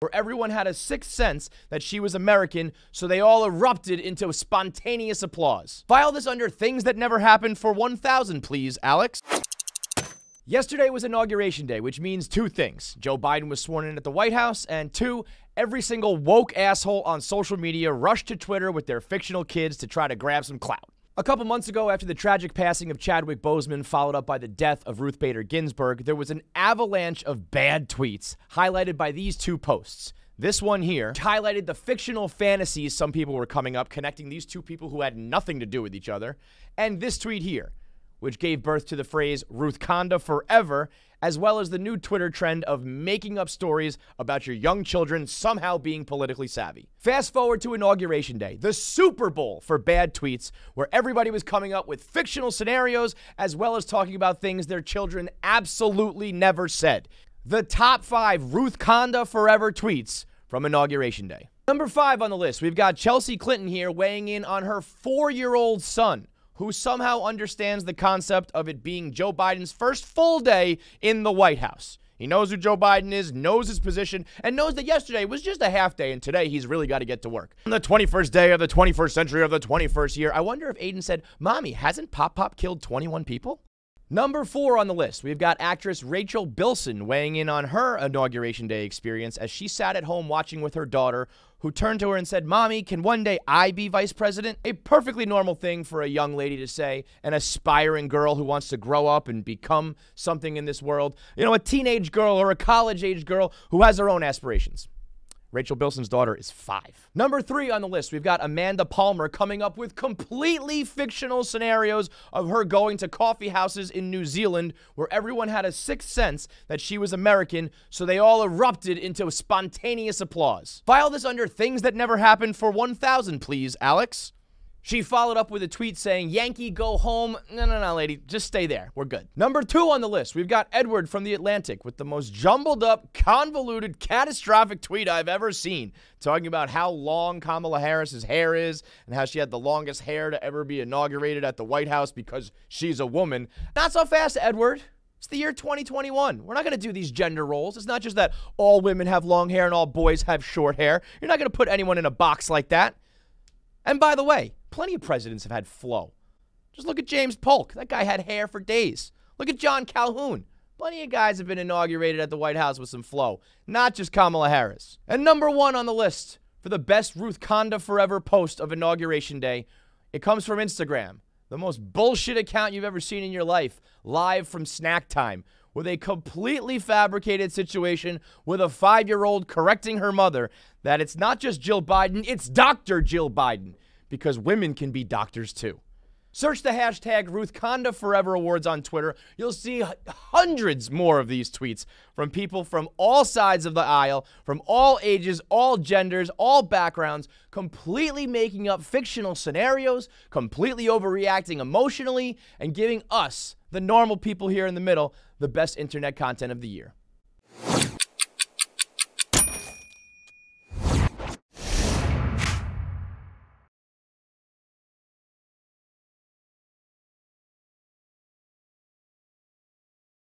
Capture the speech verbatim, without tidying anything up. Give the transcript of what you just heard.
where everyone had a sixth sense that she was American, so they all erupted into spontaneous applause. File this under Things That Never Happened for one thousand, please, Alex. Yesterday was Inauguration Day, which means two things. Joe Biden was sworn in at the White House, and two, every single woke asshole on social media rushed to Twitter with their fictional kids to try to grab some clout. A couple months ago, after the tragic passing of Chadwick Boseman, followed up by the death of Ruth Bader Ginsburg, there was an avalanche of bad tweets highlighted by these two posts. This one here highlighted the fictional fantasies some people were coming up, connecting these two people who had nothing to do with each other, and this tweet here, which gave birth to the phrase Ruthkanda forever, as well as the new Twitter trend of making up stories about your young children somehow being politically savvy. Fast forward to Inauguration Day, the Super Bowl for bad tweets, where everybody was coming up with fictional scenarios as well as talking about things their children absolutely never said. The top five Ruthkanda forever tweets from Inauguration Day. Number five on the list, we've got Chelsea Clinton here weighing in on her four-year-old son, who somehow understands the concept of it being Joe Biden's first full day in the White House. He knows who Joe Biden is, knows his position, and knows that yesterday was just a half day, and today he's really got to get to work. On the twenty-first day of the twenty-first century of the twenty-first year, I wonder if Aiden said, "Mommy, hasn't Pop Pop killed twenty-one people?" Number four on the list, we've got actress Rachel Bilson weighing in on her Inauguration Day experience as she sat at home watching with her daughter, who turned to her and said, "Mommy, can one day I be vice president?" A perfectly normal thing for a young lady to say, an aspiring girl who wants to grow up and become something in this world. You know, a teenage girl or a college-age girl who has her own aspirations. Rachel Bilson's daughter is five. Number three on the list, we've got Amanda Palmer coming up with completely fictional scenarios of her going to coffee houses in New Zealand where everyone had a sixth sense that she was American, so they all erupted into spontaneous applause. File this under Things That Never Happened for one thousand, please, Alex. She followed up with a tweet saying, "Yankee, go home. No, no, no, lady, just stay there. We're good." Number two on the list, we've got Edward from the Atlantic with the most jumbled up, convoluted, catastrophic tweet I've ever seen, talking about how long Kamala Harris's hair is and how she had the longest hair to ever be inaugurated at the White House because she's a woman. Not so fast, Edward. It's the year twenty twenty-one. We're not going to do these gender roles. It's not just that all women have long hair and all boys have short hair. You're not going to put anyone in a box like that. And by the way, plenty of presidents have had flow. Just look at James Polk. That guy had hair for days. Look at John Calhoun. Plenty of guys have been inaugurated at the White House with some flow, not just Kamala Harris. And number one on the list for the best Ruthkanda forever post of Inauguration Day, it comes from Instagram, the most bullshit account you've ever seen in your life, live from snack time, with a completely fabricated situation with a five-year-old correcting her mother that it's not just Jill Biden, it's Doctor Jill Biden, because women can be doctors too. Search the hashtag Ruthkanda Forever Awards on Twitter. You'll see hundreds more of these tweets from people from all sides of the aisle, from all ages, all genders, all backgrounds, completely making up fictional scenarios, completely overreacting emotionally, and giving us, the normal people here in the middle, the best internet content of the year.